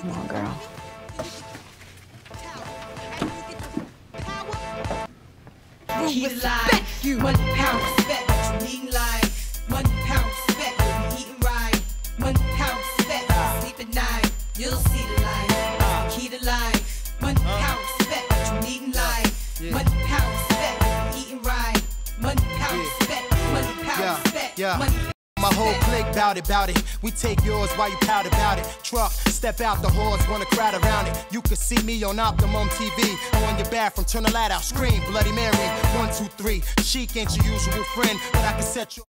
Come on, girl. He lied. You 1 pound respect, you eating like 1 pound respect, you eating right. 1 pound respect, sleep at night. You'll see the light. Key to life. 1 pound respect, you eating like 1 pound respect, you eating right. 1 pound respect, 1 pound respect. Yeah. My whole clique bout it. We take yours while you pout about it. Truck, step out the hordes, wanna crowd around it. You can see me on Optimum TV. On your bathroom, turn the light out, scream Bloody Mary. 1, 2, 3, chic ain't your usual friend, but I can set you